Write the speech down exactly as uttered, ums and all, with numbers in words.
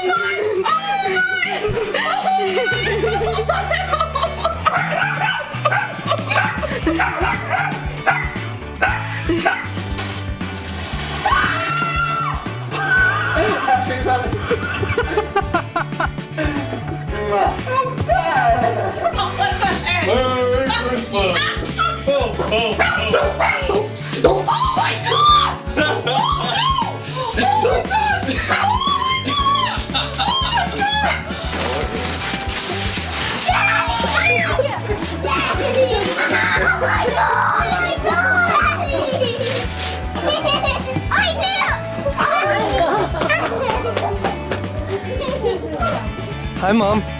Oh my god! Oh no! Oh my god! Oh my god! Oh my god! Hi, Mom.